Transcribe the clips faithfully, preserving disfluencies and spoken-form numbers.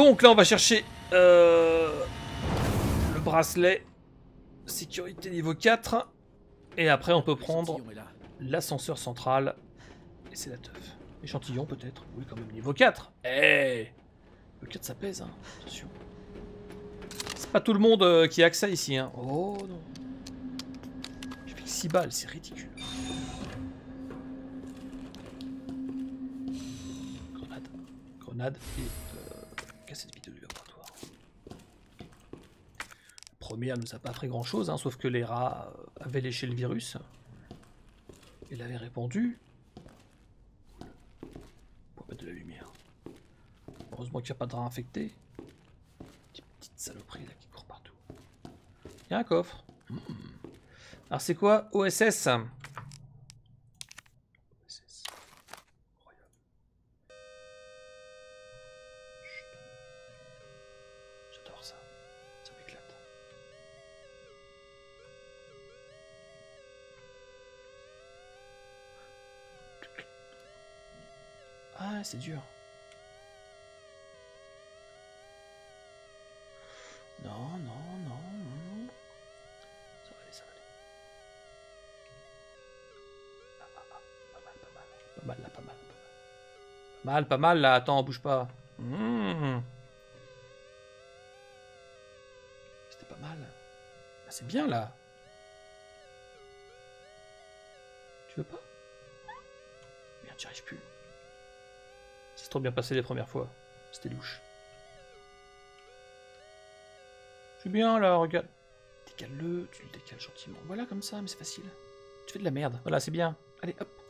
Donc là on va chercher euh, le bracelet sécurité niveau quatre. Et après on peut prendre l'ascenseur central. Et c'est la teuf. Échantillon peut-être. Oui quand même niveau quatre. Eh hey, le quatre ça pèse hein. Attention. C'est pas tout le monde euh, qui a accès ici hein. Oh non. J'ai fait six balles, c'est ridicule. Grenade. Grenade et euh, cassette vidéo du laboratoire. La première ne nous a pas fait grand chose hein, sauf que les rats avaient léché le virus. Et l'avaient répandu. Pour mettre de la lumière. Heureusement qu'il n'y a pas de rats infectés. Saloperie là qui court partout. Il y a un coffre. Mmh. Alors c'est quoi O S S? O S S. Incroyable. J'adore ça. Ça m'éclate. Ah c'est dur. Non, non, non, non, ça va aller, ça va aller. Ah, ah, ah, pas mal, pas mal, pas mal, là, pas mal, pas mal, pas mal, là, attends, bouge pas. Mmh. C'était pas mal. Ah, c'est bien, là. Tu veux pas? Merde, j'y arrive plus. Ça s'est trop bien passé les premières fois. C'était louche. Je suis bien là, regarde. Décale-le, tu le décales gentiment. Voilà, comme ça, mais c'est facile. Tu fais de la merde. Voilà, c'est bien. Allez, hop.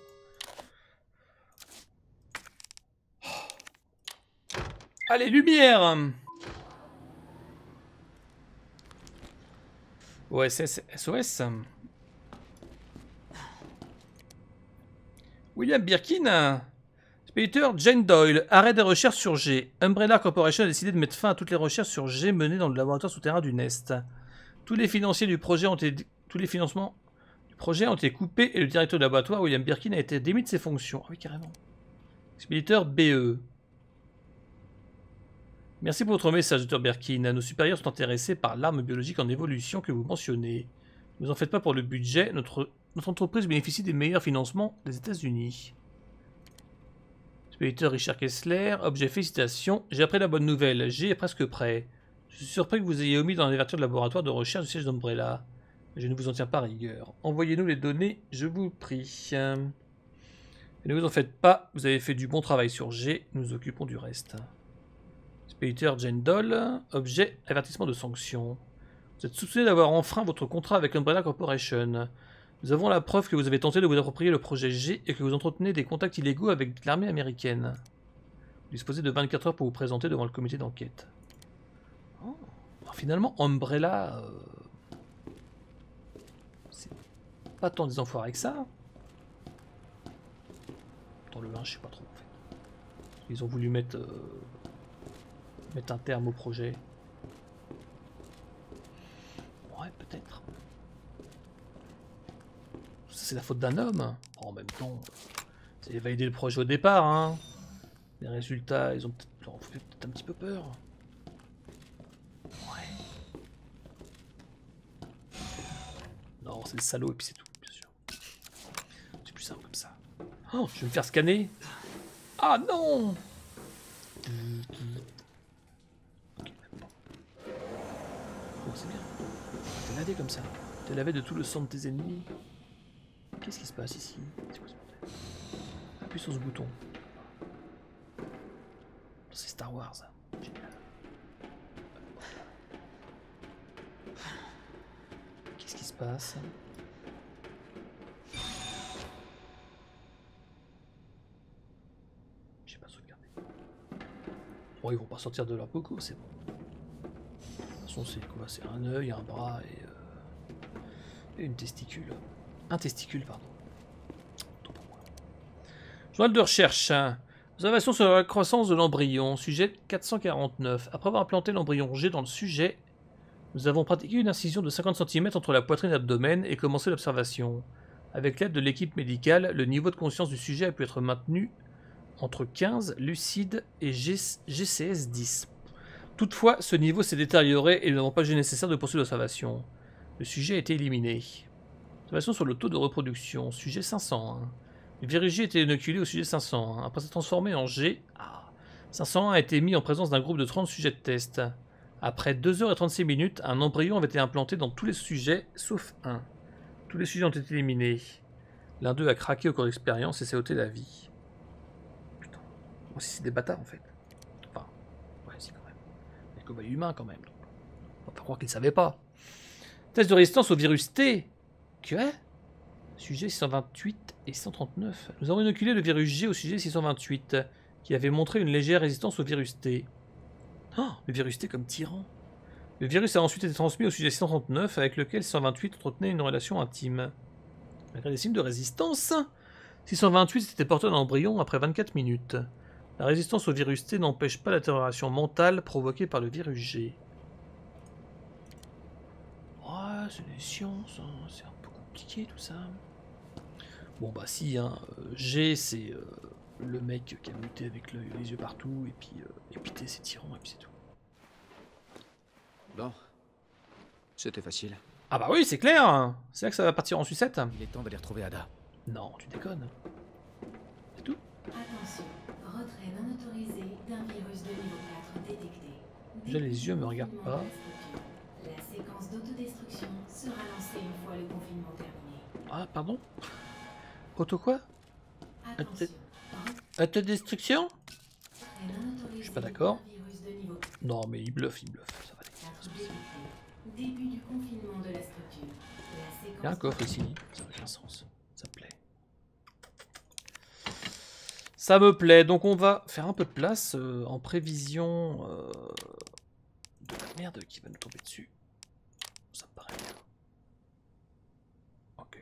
Oh. Allez, lumière. O S S, S O S. William Birkin. Spéditeur Jane Doyle, arrêt des recherches sur G. Umbrella Corporation a décidé de mettre fin à toutes les recherches sur G menées dans le laboratoire souterrain du Nest. Tous les financiers du projet ont été, tous les financements du projet ont été coupés et le directeur du laboratoire, William Birkin, a été démis de ses fonctions. Ah oui, carrément. Expéditeur B E. Merci pour votre message, docteur Birkin. Nos supérieurs sont intéressés par l'arme biologique en évolution que vous mentionnez. Ne vous en faites pas pour le budget. Notre, notre entreprise bénéficie des meilleurs financements des États-Unis. Spéditeur Richard Kessler, objet félicitations, j'ai appris la bonne nouvelle, G est presque prêt. Je suis surpris que vous ayez omis dans l'ouverture du laboratoire de recherche du siège d'Umbrella. Je ne vous en tiens pas rigueur. Envoyez-nous les données, je vous prie. Et ne vous en faites pas, vous avez fait du bon travail sur G, nous nous occupons du reste. Spéditeur Jane Doll, objet avertissement de sanction. Vous êtes soupçonné d'avoir enfreint votre contrat avec Umbrella Corporation. Nous avons la preuve que vous avez tenté de vous approprier le projet G et que vous entretenez des contacts illégaux avec l'armée américaine. Vous disposez de vingt-quatre heures pour vous présenter devant le comité d'enquête. Oh. Alors finalement, Umbrella... Euh... C'est pas tant des enfoirés que ça. Dans le linge, je sais pas trop en fait. Ils ont voulu mettre... Euh... mettre un terme au projet. Ouais, peut-être. C'est la faute d'un homme. En même temps, c'est validé le projet au départ. Hein. Les résultats, ils ont peut-être peut un petit peu peur. Ouais. Non, c'est le salaud et puis c'est tout, bien sûr. C'est plus simple comme ça. Oh, je vais me faire scanner. Ah non. Ok, bon. Oh, c'est bien. T'es lavé comme ça. T'es lavé de tout le sang de tes ennemis. Qu'est-ce qui se passe ici? C'est quoi ce bordel? Appuie sur ce bouton. C'est Star Wars. Génial. Qu'est-ce qui se passe? J'ai pas sauvegardé. Bon, ils vont pas sortir de leur coco, c'est bon. De toute façon, c'est quoi? C'est un œil, un bras et, euh, et une testicule. Un testicule, pardon. Tant pour moi. Journal de recherche. Observation sur la croissance de l'embryon. Sujet quatre cent quarante-neuf. Après avoir implanté l'embryon G dans le sujet, nous avons pratiqué une incision de cinquante centimètres entre la poitrine et l'abdomen et commencé l'observation. Avec l'aide de l'équipe médicale, le niveau de conscience du sujet a pu être maintenu entre quinze, lucide et G C S dix. Toutefois, ce niveau s'est détérioré et nous n'avons pas jugé nécessaire de poursuivre l'observation. Le sujet a été éliminé. Observation sur le taux de reproduction. Sujet cinq cent un. Le virus G était inoculé au sujet cinq cent un. Après s'être transformé en G, cinq cent un a été mis en présence d'un groupe de trente sujets de test. Après deux heures et trente-six minutes, un embryon avait été implanté dans tous les sujets sauf un. Tous les sujets ont été éliminés. L'un d'eux a craqué au cours d'expérience et s'est ôté la vie. Putain. Moi aussi, c'est des bâtards en fait. Enfin, ouais, si quand même. Des cobayes humains quand même. On va pas croire qu'ils ne savaient pas. Test de résistance au virus T. Que ? Sujet six cent vingt-huit et cent trente-neuf. Nous avons inoculé le virus G au sujet six cent vingt-huit, qui avait montré une légère résistance au virus T. Oh, le virus T comme tyran. Le virus a ensuite été transmis au sujet six cent trente-neuf, avec lequel six cent vingt-huit entretenait une relation intime. Malgré des signes de résistance, six cent vingt-huit s'était porté d'un embryon après vingt-quatre minutes. La résistance au virus T n'empêche pas la détérioration mentale provoquée par le virus G. Ouais, oh, c'est des sciences, hein. C'est un peu compliqué tout ça. Bon bah si, hein. G c'est euh, le mec qui a muté avec le, les yeux partout, et puis, euh, et puis T c'est tyran, et puis c'est tout. Bon, c'était facile. Ah bah oui, c'est clair. C'est là que ça va partir en sucette. Il est temps d'aller retrouver Ada. Non, tu déconnes. C'est tout. Attention, retrait non autorisé d'un virus de niveau quatre détecté. Déjà les yeux me regardent pas. La séquence d'autodestruction sera lancée une fois le confinement terminé. Ah pardon. Auto quoi? Autodestruction? Je suis pas d'accord. Non mais il bluffe, il bluffe. Ça va. Début du confinement de la structure. La séquence... Il y a un coffre ici, ça n'a aucun sens. Ça me plaît. Ça me plaît, donc on va faire un peu de place euh, en prévision euh, de la merde qui va nous tomber dessus. Ça me paraît bien. Ok,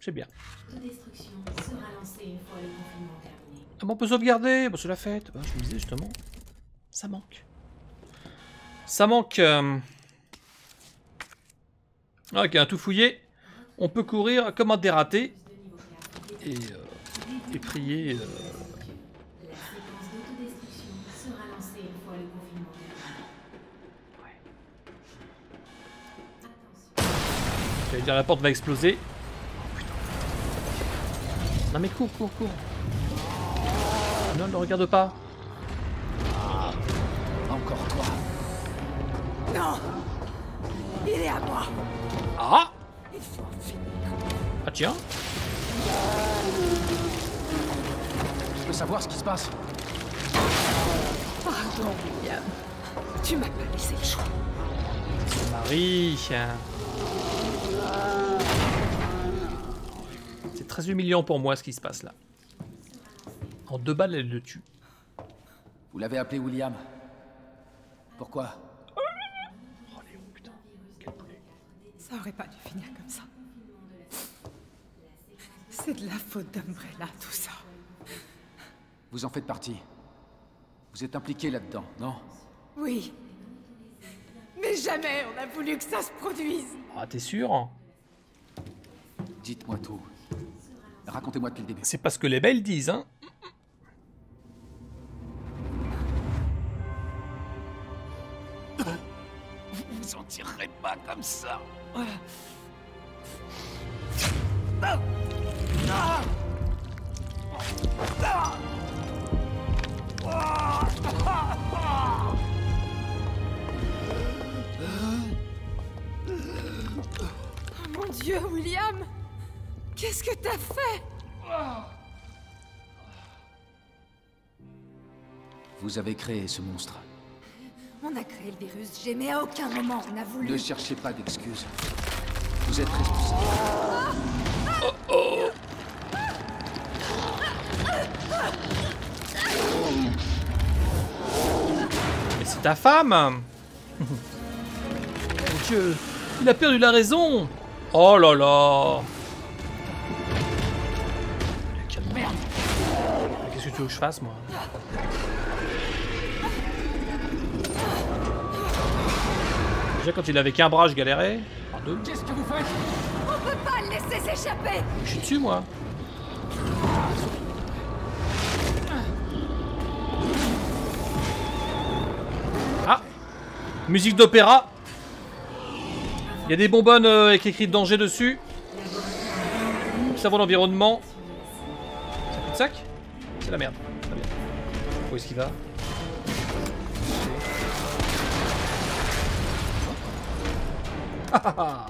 c'est bien. L'autodestruction sera lancée une fois le confinement terminé. Ah bon, on peut sauvegarder, bon, c'est la fête. Bah, je me disais justement, ça manque. Ça manque... Euh... Ok, tout fouillé. On peut courir comme un dératé. Et, euh, et prier. Euh... Ouais. J'allais dire la porte va exploser. Oh, putain. Non mais cours, cours, cours. Non, ne regarde pas. Ah, encore toi. Non. Il est à moi. Ah! Ah tiens! Je veux savoir ce qui se passe. Pardon, William. Tu m'as pas laissé le choix. Marie! C'est très humiliant pour moi ce qui se passe là. En deux balles, elle le tue. Vous l'avez appelé William. Pourquoi? Ça aurait pas dû finir comme ça. C'est de la faute d'Umbrella, tout ça. Vous en faites partie. Vous êtes impliqué là-dedans, non? Oui. Mais jamais on a voulu que ça se produise. Ah, t'es sûr? Dites-moi tout. Racontez-moi depuis le début. C'est pas ce que les belles disent, hein? Vous en tirerez pas comme ça. Voilà. Ah ah ah ah ah oh mon Dieu, William! Qu'est-ce que t'as fait? Vous avez créé ce monstre. On a créé le virus G, mais à aucun moment on a voulu... Ne cherchez pas d'excuses. Vous êtes responsable. Oh oh. Mais c'est ta femme. Mon Dieu, il a perdu la raison. Oh là là. Merde. Qu'est-ce que tu veux que je fasse, moi? Déjà quand il avait qu'un bras, je galérais. Par deux. Qu'est-ce que vous faites? On peut pas le laisser s'échapper. Je suis dessus moi. Ah. Musique d'opéra. Il y a des bonbonnes euh, avec écrit danger dessus. Savons l'environnement. C'est un coup de sac. C'est la merde. Très bien. Où est-ce qu'il va? Ah ah ah.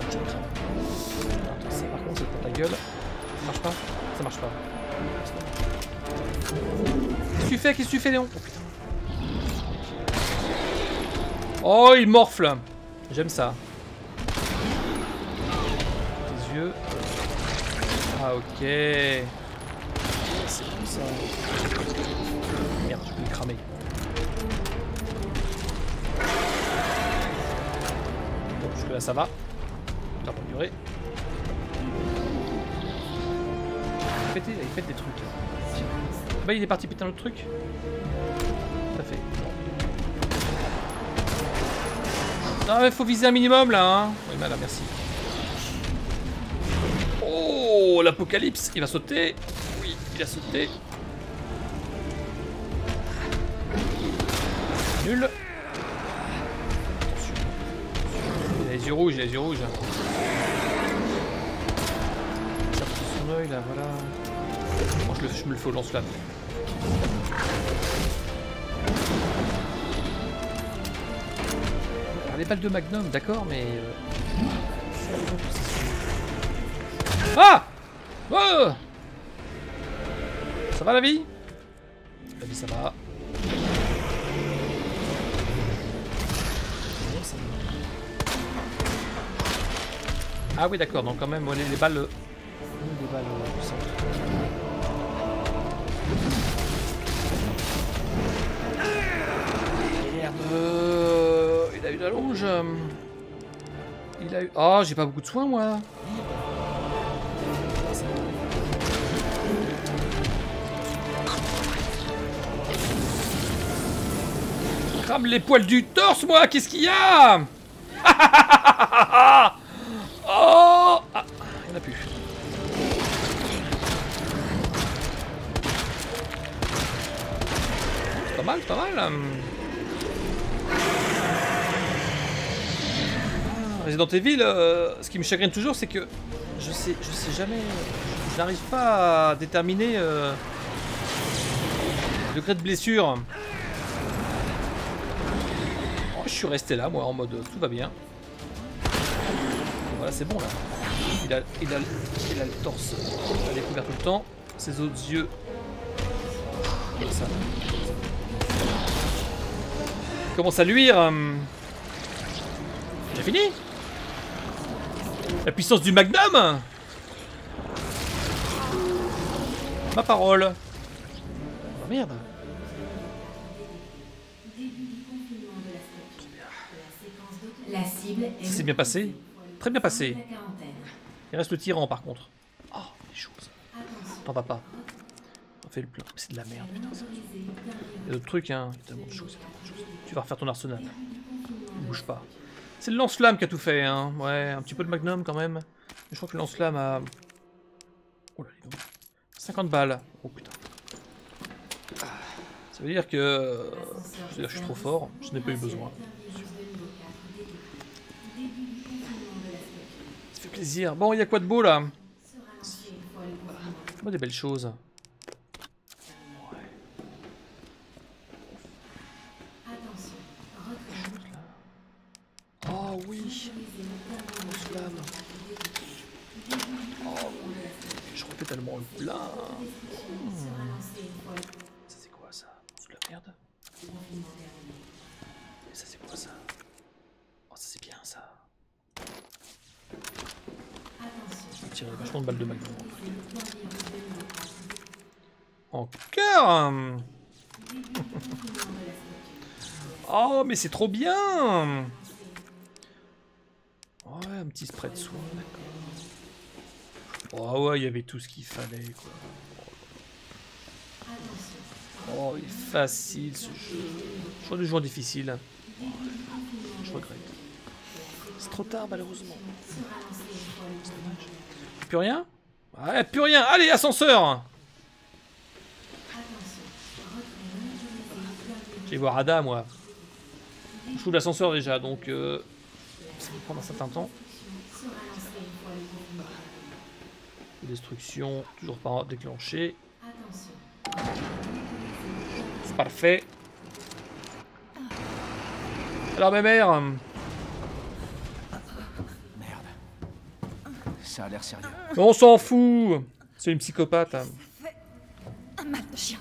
Attends, ça par contre c'est pour ta gueule. Ça marche pas? Ça marche pas. Qu'est-ce que tu fais? Qu'est-ce que tu fais Léon? Oh putain. Oh il morfle. J'aime ça. Tes yeux. Ah ok. C'est bon ça. Merde, je peux le cramer. Bon, jusque là ça va. Putain pour durer. Il fait, il fait des trucs. Bah il est parti péter un autre truc. Tout à fait. Non mais faut viser un minimum là hein. Oui bah là merci. Oh l'apocalypse. Il va sauter. Oui il a sauté. Nul. Attention. Il a les yeux rouges, il a les yeux rouges. Tire sur son œil là, voilà. Bon, je, le, je me le fais au lance-flamme. Les balles de Magnum, d'accord, mais... Euh... Ah oh. Ça va la vie? La vie ça va. Ah oui d'accord, donc quand même on est les balles... Les balles au centre. Merde euh... Il a eu la longe. Il a eu... Oh, j'ai pas beaucoup de soins, moi. Crame les poils du torse, moi. Qu'est-ce qu'il y a? Oh ah, il y en a plus. C'est pas mal, c'est pas mal. Dans tes villes, euh, ce qui me chagrine toujours, c'est que je sais, je sais jamais, je n'arrive pas à déterminer euh, le degré de blessure. Oh, je suis resté là, moi, en mode tout va bien. Voilà, c'est bon là. Il a, il a, il a le torse à découvert tout le temps. Ses autres yeux. Ça. Il commence à luire. Hum. J'ai fini. La puissance du Magnum. Ma parole. Oh merde. Ça s'est bien passé. Très bien passé. Il reste le tyran par contre. Oh, les choses. T'en vas pas. On fait le plein. C'est de la merde. Putain, il y a d'autres trucs, hein. Il y a tellement de choses. Tu vas refaire ton arsenal. Ne bouge pas. C'est le lance-flamme qui a tout fait, hein. Ouais, un petit peu de magnum quand même. Je crois que le lance-flamme a... Oh là, cinquante balles. Oh putain. Ça veut dire que... Ça veut dire que je suis trop fort, je n'ai pas eu besoin. Ça fait plaisir. Bon, il y a quoi de beau là? Fais-moi des belles choses. Oh oui, oh oui, je refais tellement le plein. Hmm. Ça c'est quoi ça? C'est de la merde. Et ça c'est quoi ça? Oh ça c'est bien ça. Je vais tirer vachement de balles de magnum. Encore. Oh mais c'est trop bien. Ouais, un petit spray de soin, d'accord. Oh ouais, il y avait tout ce qu'il fallait, quoi. Oh, il est facile, ce jeu. Je crois du jour difficile. Oh, je regrette. C'est trop tard, malheureusement. Plus rien? Ouais, plus rien. Allez, ascenseur! Je vais voir Ada, moi. Je trouve l'ascenseur déjà, donc euh, ça va prendre un certain temps. Destruction, toujours pas déclenchée. C'est parfait. Alors ma mère. Merde. Ça a l'air sérieux. On s'en fout. C'est une psychopathe. Hein. Un mal de chien.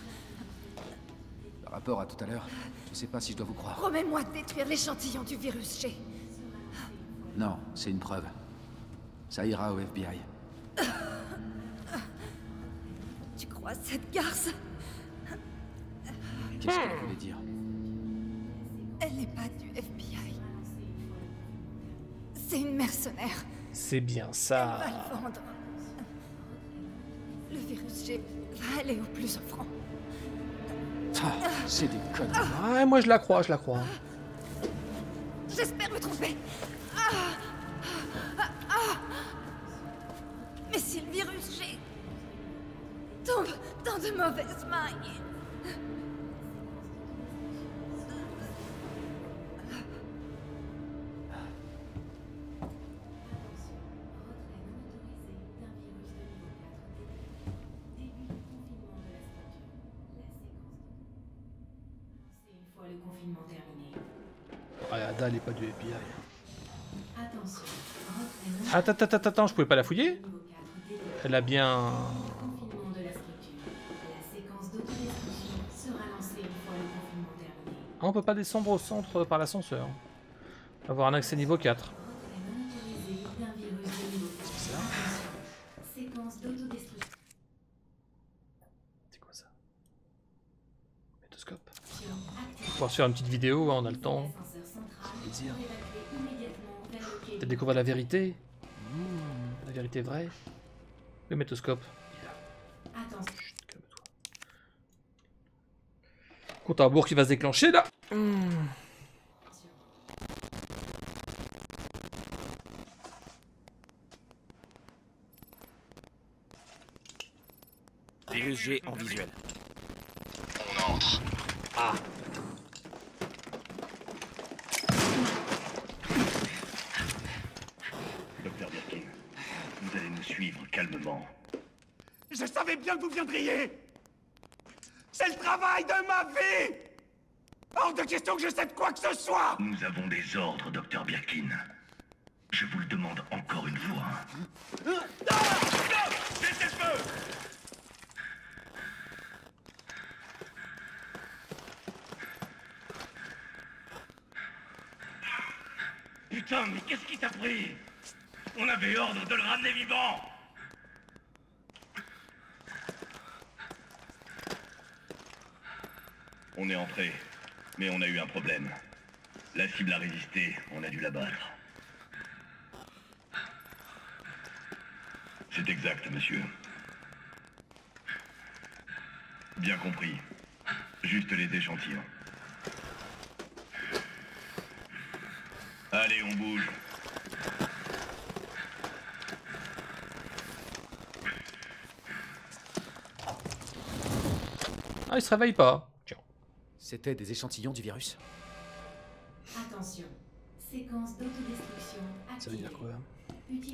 Par rapport à tout à l'heure, je sais pas si je dois vous croire. Promets-moi de détruire l'échantillon du virus G. Non, c'est une preuve. Ça ira au F B I. Tu crois cette garce? Qu'est-ce qu'elle voulait dire? Elle n'est pas du F B I. C'est une mercenaire. C'est bien ça. Elle va le vendre. Le virus G va aller au plus offrant. Ah, c'est des conneries. Ah, moi je la crois, je la crois. J'espère me tromper. Ah, ah, ah. Mais si le virus G tombe dans de mauvaises mains. Elle n'est pas du F B I. Attends, attends, attends, attends, je pouvais pas la fouiller? Elle a bien... Ah, on peut pas descendre au centre par l'ascenseur. On va avoir un accès niveau quatre. C'est quoi ça? Métoscope. On va pouvoir se faire une petite vidéo, hein, on a le temps. Peut-être découvrir la vérité, mmh. La vérité vraie. Le métoscope. Compte à rebours qui va se déclencher là. Mmh. Virus G en visuel. On entre. Ah. Calmement. Je savais bien que vous viendriez. C'est le travail de ma vie. Hors de question que je cède quoi que ce soit. Nous avons des ordres, docteur Birkin. Je vous le demande encore une fois. Non, non, laissez-le. Putain, mais qu'est-ce qui t'a pris? On avait ordre de le ramener vivant. On est entré, mais on a eu un problème. La cible a résisté, on a dû l'abattre. C'est exact, monsieur. Bien compris. Juste les échantillons. Allez, on bouge. Ah, il se réveille pas. C'était des échantillons du virus. Attention, séquence d'autodestruction activée. Ça veut dire quoi? Ça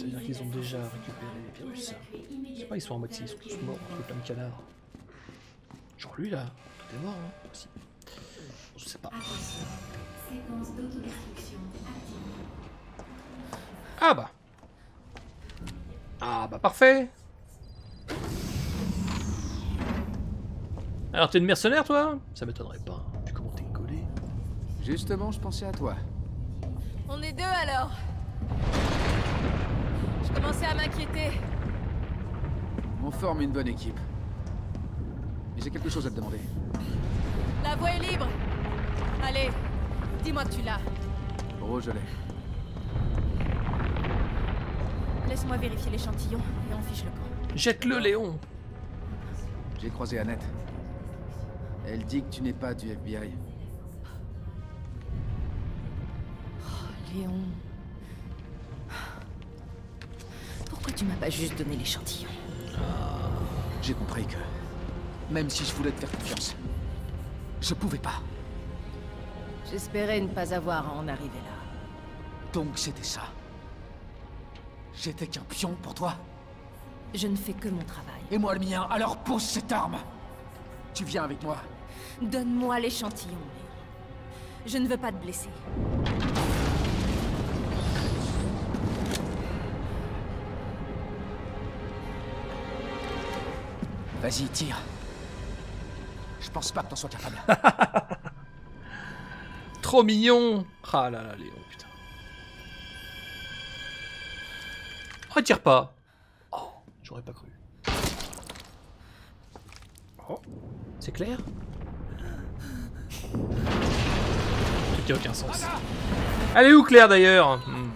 veut dire qu'ils ont déjà récupéré les virus. Je sais pas, ils sont en moitié, ils sont tous morts, entre plein de canards. Genre lui là, tout est mort, hein. Si. Je sais pas. Séquence d'autodestruction activée. Ah bah. Ah bah parfait. Alors t'es une mercenaire toi? Ça m'étonnerait pas, vu comment t'es collé. Justement, je pensais à toi. On est deux alors. Je commençais à m'inquiéter. On forme une bonne équipe. Mais j'ai quelque chose à te demander. La voie est libre. Allez, dis-moi que tu l'as. Oh, je l'ai. Laisse-moi vérifier l'échantillon et on fiche le camp. Jette-le, Léon. J'ai croisé Annette. Elle dit que tu n'es pas du F B I. Oh, Léon... Pourquoi tu m'as pas juste donné l'échantillon? Oh, j'ai compris que... Même si je voulais te faire confiance... Je pouvais pas. J'espérais ne pas avoir à en arriver là. Donc c'était ça. J'étais qu'un pion pour toi? Je ne fais que mon travail. Et moi le mien, alors pose cette arme! Tu viens avec moi. Donne-moi l'échantillon. Je ne veux pas te blesser. Vas-y, tire. Je pense pas que t'en sois capable. Trop mignon. Ah là là, Léon, putain. Oh, tire pas. Oh, j'aurais pas cru. Oh, c'est clair. Qui a aucun sens. Elle est où Claire d'ailleurs? hmm.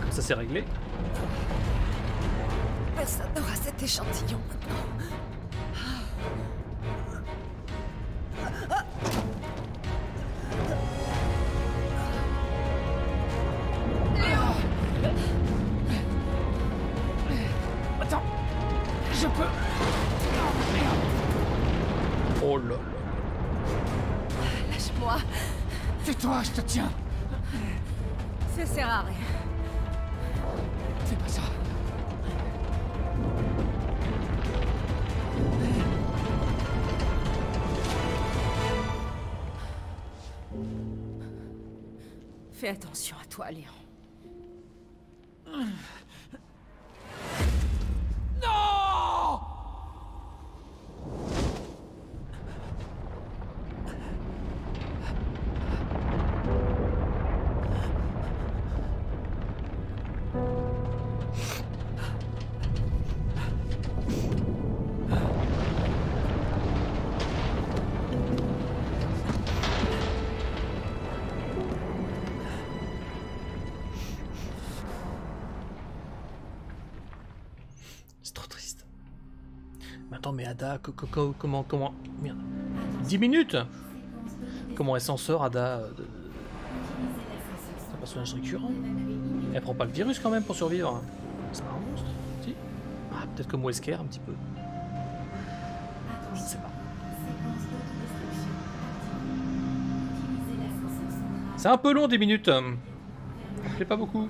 Comme ça c'est réglé. Personne n'aura cet échantillon. Attends, je peux. Oh là là. Lâche-moi. Tais-toi, je te tiens. Ça sert à rien. Fais pas ça. Fais attention à toi, Léon. Non! Mais Ada, co co co comment, comment, merde, dix minutes. Comment elle s'en sort, Ada? De... C'est un personnage récurrent. Elle prend pas le virus quand même pour survivre. C'est pas un monstre, si? Ah, peut-être comme Wesker un petit peu. Je ne sais pas. C'est un peu long, dix minutes. Ça me plaît pas beaucoup.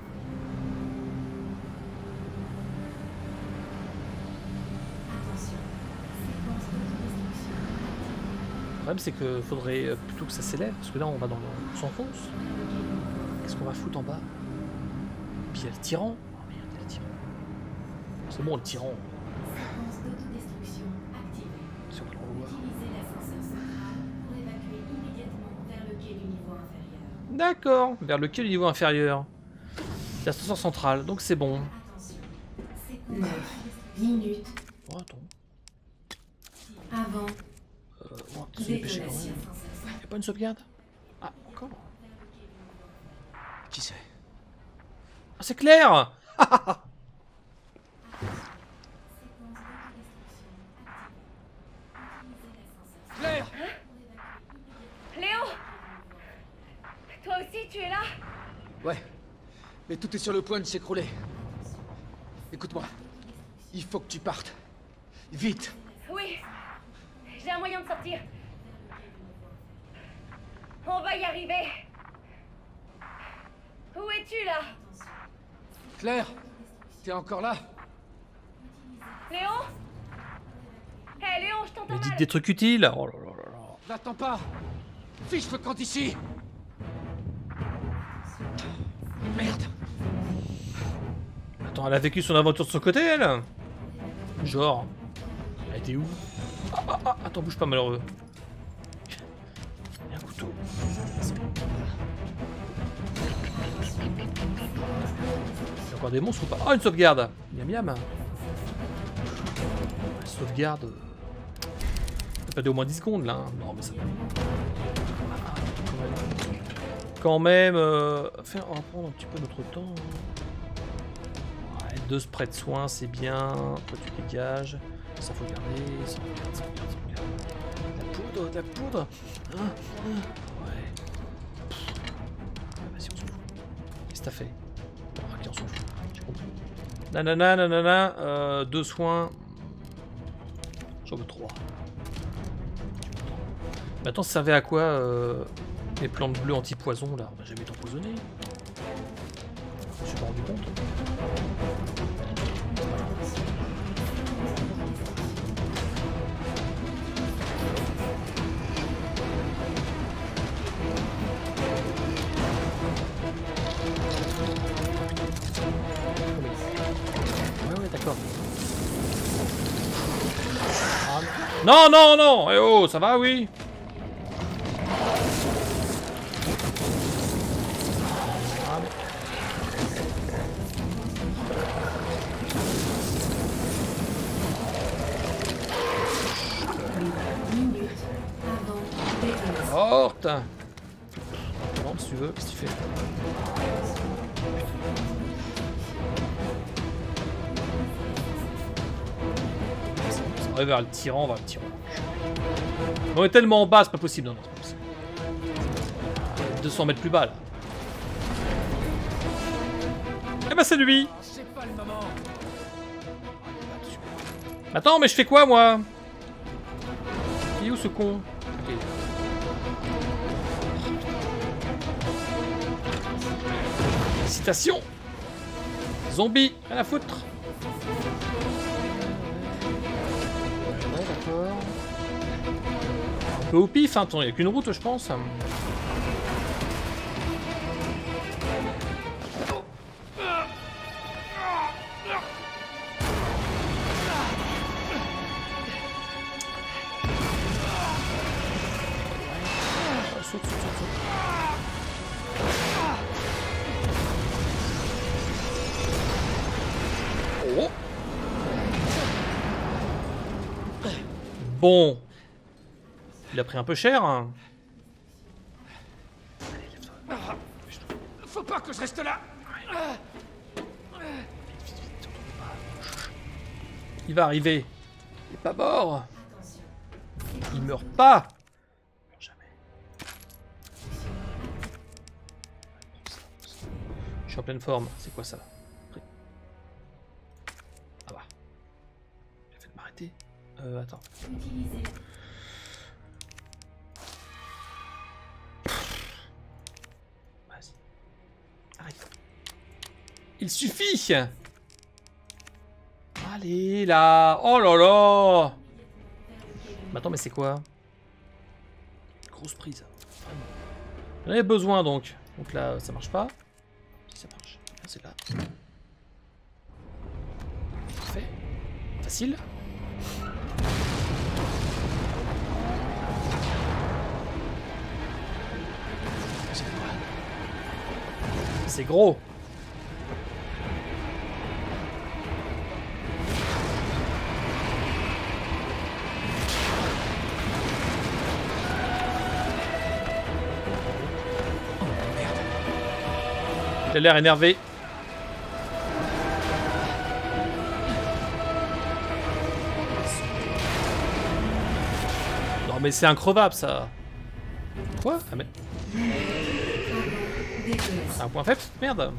Le problème, c'est que faudrait plutôt que ça s'élève, parce que là on va dans le... on s'enfonce. Qu'est-ce qu'on va foutre en bas? Puis il y a le tyran. Oh merde, il y a le tyran. C'est bon, le tyran. Si on peut le revoir. D'accord, vers le quai du niveau inférieur. L'ascenseur central, donc c'est bon. neuf minutes. Oh, attends. Avant. Il n'y a pas une sauvegarde? Ah, encore? Qui c'est? Ah, c'est Claire! Claire! Hein? Léon! Toi aussi, tu es là? Ouais. Mais tout est sur le point de s'écrouler. Écoute-moi. Il faut que tu partes. Vite! Oui! J'ai un moyen de sortir. On va y arriver. Où es-tu là? Claire, t'es encore là? Léon? Hé hey, Léon, je t'entends mal. Dites des trucs utiles. Oh là là là là. N'attends pas. Fiche le camp d'ici. Merde. Attends, elle a vécu son aventure de son côté, elle? Genre, elle était où? Ah, ah, ah, attends, bouge pas, malheureux. Il y a un couteau. Il y a encore des monstres ou pas? Oh, une sauvegarde. Miam miam. Une sauvegarde. T'as perdu au moins dix secondes là. Hein. Non, mais ça. Quand même. Euh... Faire... On va prendre un petit peu notre temps. Ouais, deux sprays de soins, c'est bien. Toi, tu dégages. Ça faut garder, ça faut garder, ça faut garder, ça faut garder. La poudre, la poudre. Hein, hein. Ouais. Ah, vas-y, on s'en fout. Qu'est-ce que t'as fait? Ah, ok, on s'en fout. J'ai compris. Nanana, nanana, euh, deux soins. J'en veux trois. Maintenant, ça servait à quoi euh, les plantes bleues anti-poison là? On n'a jamais été empoisonné. Je me suis pas rendu compte. Non, non, non! Eh oh, ça va, oui? Oh, putain! Non, si tu veux, qu'est-ce que tu fais? On va vers le tyran, on va vers le tyran. On est tellement bas, c'est pas possible. Non, non, c'est pas possible. deux cents mètres plus bas, là. Eh ben, c'est lui. Attends, mais je fais quoi, moi? Il est où, ce con? Ok. Citation. Zombie, à la foutre. Un peu au pif, hein, attends, il n'y a qu'une route, je pense. Bon, il a pris un peu cher. Hein. Allez, lève-toi. Faut pas que je reste là. Il va arriver. Il est pas mort. Il meurt pas. Je suis en pleine forme. C'est quoi ça? Ah bah. Il a fait de m'arrêter. Euh, attends. Vas-y. Arrête. Il suffit. Allez, là. Oh là là. Mais attends, mais c'est quoi? Grosse prise. J'en avais besoin, donc. Donc là, ça marche pas. Si ça marche. C'est là. Parfait. Facile. C'est gros. Il a l'air énervé. Non mais c'est increvable ça. Quoi? Ah mais... C'est un point faible, merde.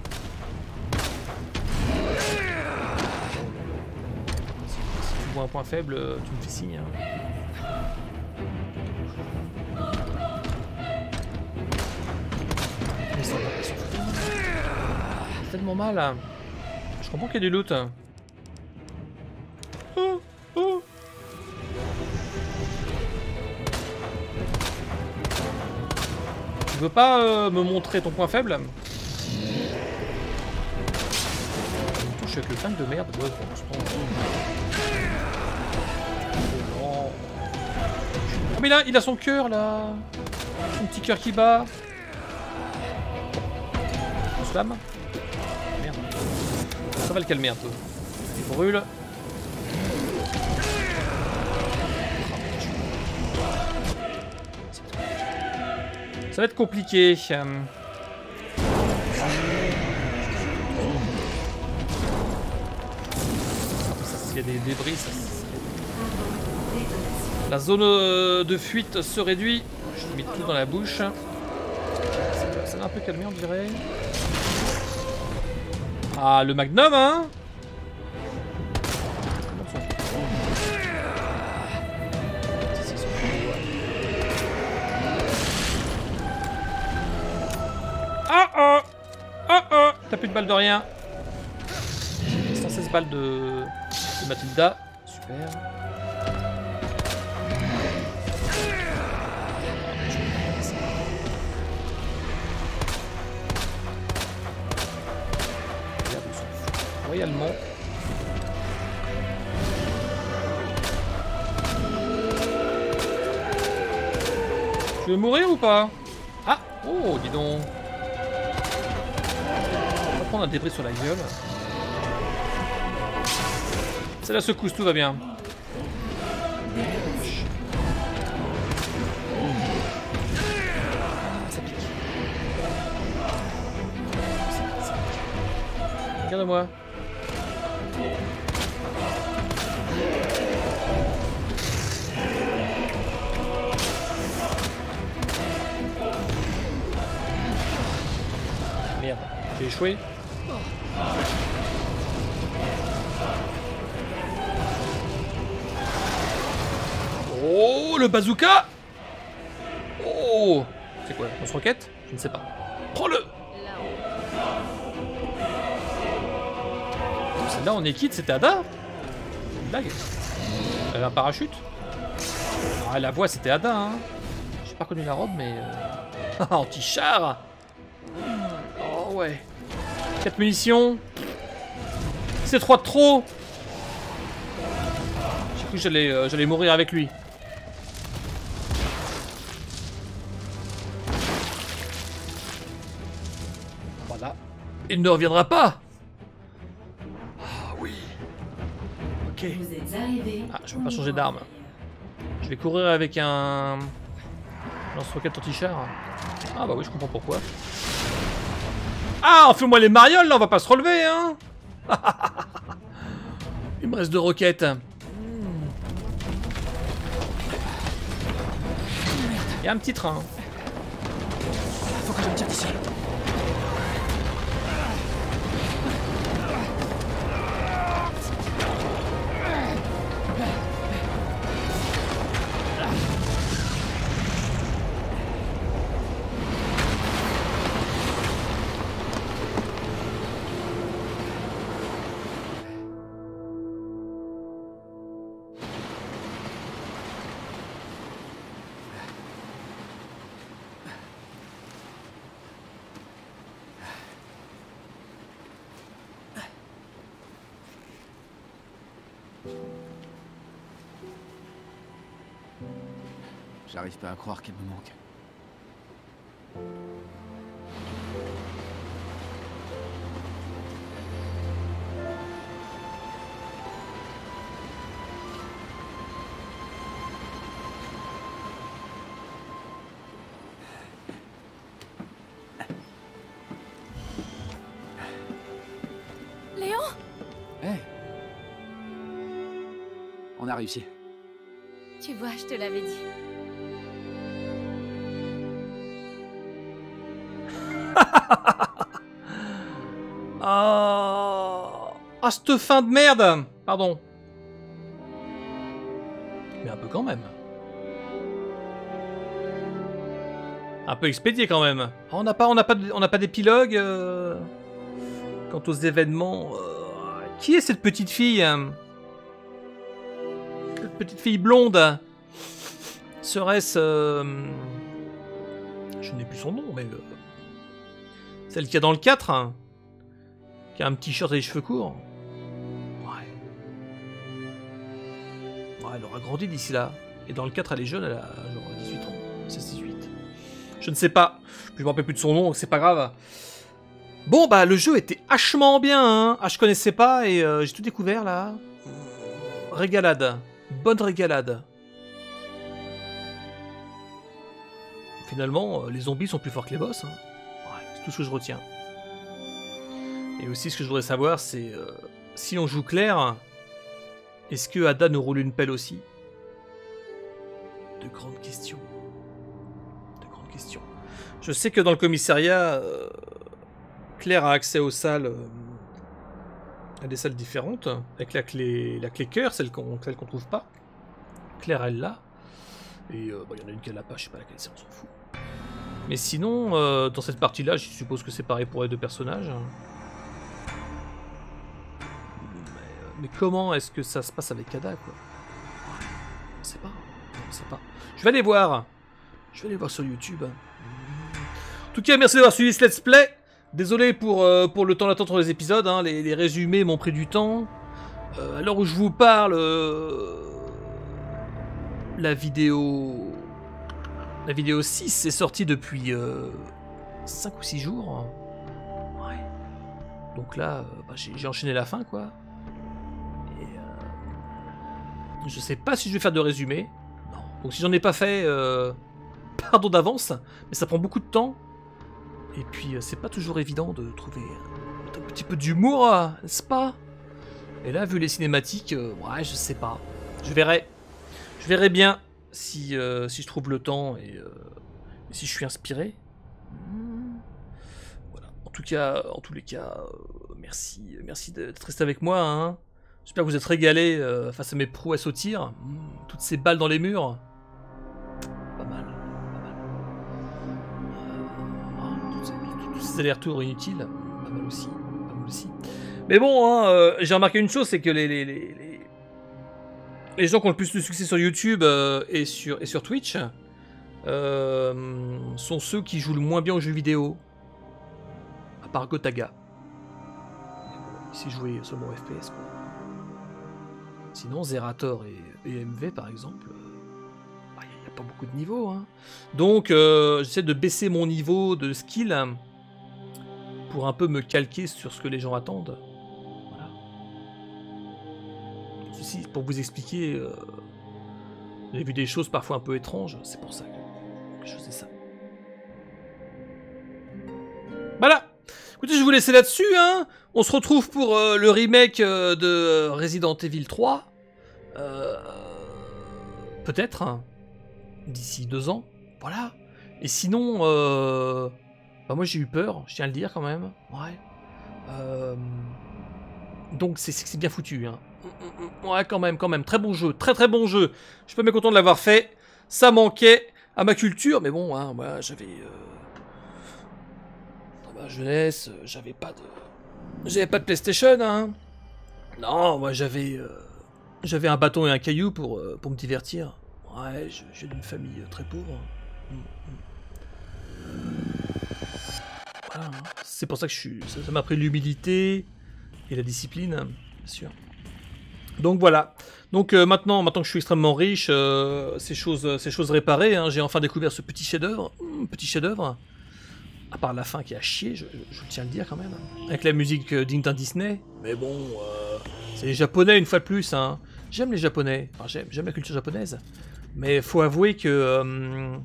Si tu vois un point faible, tu me fais signe. C'est tellement mal. Hein. Je comprends qu'il y a du loot. Oh, oh. Tu veux pas euh, me montrer ton point faible? Je suis avec le fan de merde. Ouais, on se prend... oh. Oh, mais là, il a son cœur là. Son petit cœur qui bat. On se lame. Merde. Ça va le calmer un peu. Il brûle. Ça va être compliqué. Euh... Il y a des débris. Ça, la zone euh, de fuite se réduit. Je lui mets tout dans la bouche. Ça l'a un peu calmé, on dirait. Ah, le magnum, hein? Oh oh oh oh. T'as plus de balles de rien. cent seize balles de, de Matilda. Super. Royalement. Tu veux mourir ou pas? Ah! Oh, dis donc! On va prendre un débris sur la gueule. C'est la secousse, tout va bien. Ça pique. Regarde-moi. J'ai échoué. Oh, le bazooka. Oh, c'est quoi? On se roquette? Je ne sais pas. Prends-le. Celle-là, on est quitte, c'était Ada. Une blague. Elle avait un parachute. Ah, la voix, c'était Ada. Hein. J'ai pas connu la robe, mais... Anti-char. Oh ouais. quatre munitions. C'est trois de trop. J'ai cru que j'allais euh, j'allais mourir avec lui. Voilà. Il ne reviendra pas. Ah oui. Ok. Ah, je ne peux pas changer d'arme. Je vais courir avec un... lance-roquette anti-char. Ah bah oui, je comprends pourquoi. Ah, on fait moi les marioles là, on va pas se relever hein. Il me reste deux roquettes. Il y a un petit train. Faut que je me tire d'ici. J'arrive pas à croire qu'elle me manque. Léon! Hé hey. On a réussi. Tu vois, je te l'avais dit. Ah, ah, cette fin de merde. Pardon. Mais un peu quand même. Un peu expédié quand même. On n'a pas, on n'a pas, on n'a pas d'épilogue. Euh... Quant aux événements, euh... qui est cette petite fille? Cette petite fille blonde. Serait-ce, euh... je n'ai plus son nom, mais. Euh... Celle qu'il y a dans le quatre, hein, qui a un petit t-shirt et les cheveux courts. Ouais. Ouais, elle aura grandi d'ici là. Et dans le quatre, elle est jeune, elle a genre dix-huit ans. seize dix-huit. Je ne sais pas. Je ne me rappelle plus de son nom, c'est pas grave. Bon, bah, le jeu était hachement bien, hein. Ah, je connaissais pas et euh, j'ai tout découvert là. Régalade. Bonne régalade. Finalement, les zombies sont plus forts que les boss, hein. Tout ce que je retiens. Et aussi, ce que je voudrais savoir, c'est euh, si on joue Claire, est-ce que Ada nous roule une pelle aussi? De grandes questions. De grandes questions. Je sais que dans le commissariat, euh, Claire a accès aux salles, euh, à des salles différentes, avec la clé, la clé cœur, celle qu'on celle qu'on trouve pas. Claire, elle l'a. Et il euh, bah, y en a une qu'elle n'a pas, je sais pas laquelle, on s'en fout. Mais sinon, euh, dans cette partie-là, je suppose que c'est pareil pour les deux personnages. Mais, mais comment est-ce que ça se passe avec Ada, quoi? On sait pas. On sait pas. Je vais aller voir. Je vais aller voir sur YouTube. En tout cas, merci d'avoir suivi ce let's play. Désolé pour, euh, pour le temps d'attente entre les épisodes. Hein. Les, les résumés m'ont pris du temps. Euh, à l'heure où je vous parle, euh, la vidéo... La vidéo six est sortie depuis euh, cinq ou six jours. Ouais. Donc là, bah, j'ai enchaîné la fin, quoi. Et, euh, je sais pas si je vais faire de résumé. Non. Donc si j'en ai pas fait, euh, pardon d'avance, mais ça prend beaucoup de temps. Et puis euh, c'est pas toujours évident de trouver un petit peu d'humour, n'est-ce pas? Et là, vu les cinématiques, euh, ouais, je sais pas. Je verrai. Je verrai bien. Si, euh, si je trouve le temps et, euh, et si je suis inspiré. Voilà. En tout cas, en tous les cas, euh, merci, merci d'être resté avec moi. Hein. J'espère que vous êtes régalés euh, face à mes prouesses au tir. Mmh. Toutes ces balles dans les murs. Pas mal. Pas mal. Euh, oh, tous ces allers-retours inutiles. Pas mal aussi. Pas mal aussi. Mais bon, hein, euh, j'ai remarqué une chose, c'est que les, les, les, les Les gens qui ont le plus de succès sur YouTube euh, et, sur, et sur Twitch euh, sont ceux qui jouent le moins bien aux jeux vidéo. À part Gotaga. Il sait jouer seulement au F P S, quoi. Sinon, Zerator et, et M V, par exemple, il euh, n'y a, a pas beaucoup de niveaux. Hein. Donc, euh, j'essaie de baisser mon niveau de skill hein, pour un peu me calquer sur ce que les gens attendent. Pour vous expliquer, euh, j'ai vu des choses parfois un peu étranges, c'est pour ça que je faisais ça. Voilà. Écoutez, je vais vous laisser là-dessus. Hein. On se retrouve pour euh, le remake euh, de Resident Evil trois. Euh, Peut-être. Hein, d'ici deux ans. Voilà. Et sinon, euh, bah moi j'ai eu peur, je tiens à le dire quand même. Ouais. Euh, donc c'est bien foutu. Hein. Ouais, quand même, quand même. Très bon jeu, très très bon jeu. Je suis pas mécontent de l'avoir fait. Ça manquait à ma culture, mais bon, hein, moi j'avais... Euh... Dans ma jeunesse, j'avais pas de... J'avais pas de PlayStation, hein. Non, moi j'avais... Euh... J'avais un bâton et un caillou pour, euh, pour me divertir. Ouais, j'ai une famille très pauvre. Voilà, hein. C'est pour ça que je suis... Ça m'a pris l'humilité et la discipline, hein, bien sûr. Donc voilà, donc euh, maintenant, maintenant que je suis extrêmement riche, euh, ces choses, ces choses réparées, hein, j'ai enfin découvert ce petit chef-d'œuvre, hum, petit chef-d'œuvre, à part la fin qui est à chier, je, je, je tiens à le dire quand même, hein. Avec la musique euh, digne d'un Disney, mais bon, euh, c'est les japonais une fois de plus, hein. J'aime les japonais, enfin, j'aime, j'aime la culture japonaise, mais faut avouer que... Euh,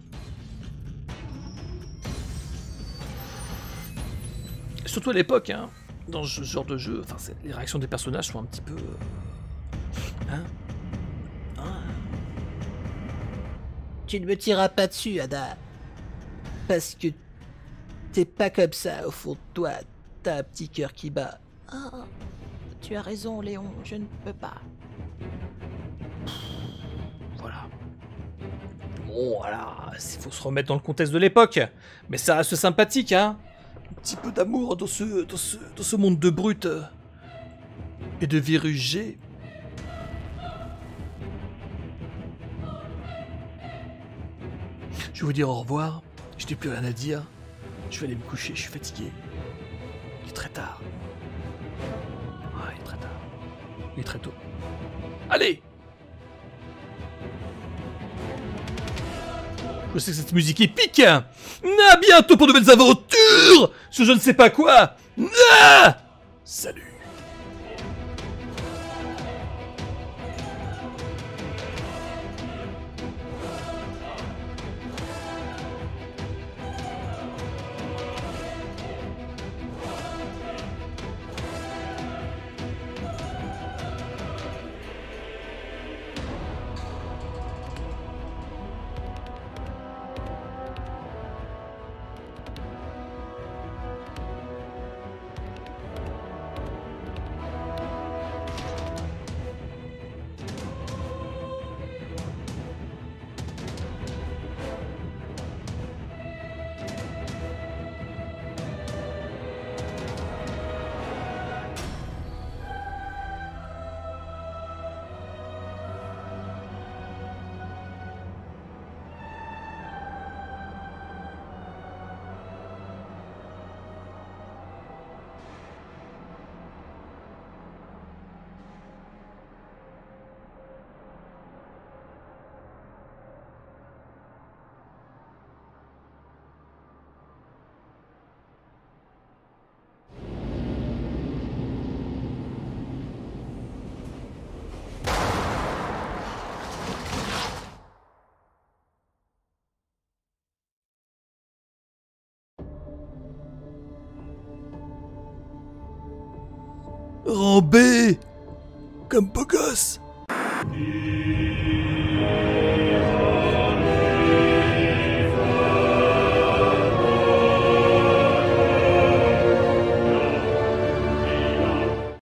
surtout à l'époque, hein, dans ce genre de jeu, enfin, les réactions des personnages sont un petit peu... Euh, Hein hein tu ne me tireras pas dessus, Ada. Parce que t'es pas comme ça au fond de toi. T'as un petit cœur qui bat. Ah, tu as raison, Léon. Je ne peux pas. Voilà. Bon, voilà. Il faut se remettre dans le contexte de l'époque. Mais ça reste sympathique, hein. Un petit peu d'amour dans ce, dans, ce, dans ce monde de brutes et de virus G. Je vais vous dire au revoir, je n'ai plus rien à dire, je vais aller me coucher, je suis fatigué. Il est très tard. Ouais, il est très tard. Il est très tôt. Allez! Je sais que cette musique épique! À bientôt pour de nouvelles aventures! Sur je ne sais pas quoi! Ah salut! Rambé comme beau gosse.